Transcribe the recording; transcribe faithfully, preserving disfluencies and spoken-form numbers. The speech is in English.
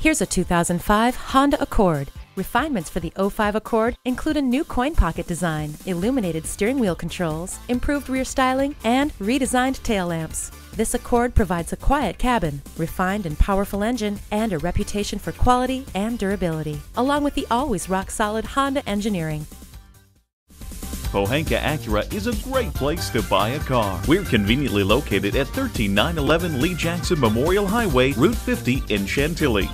Here's a two thousand five Honda Accord. Refinements for the oh five Accord include a new coin pocket design, illuminated steering wheel controls, improved rear styling, and redesigned tail lamps. This Accord provides a quiet cabin, refined and powerful engine, and a reputation for quality and durability, along with the always rock-solid Honda engineering. Pohanka Acura is a great place to buy a car. We're conveniently located at one three nine one one Lee Jackson Memorial Highway, Route fifty in Chantilly.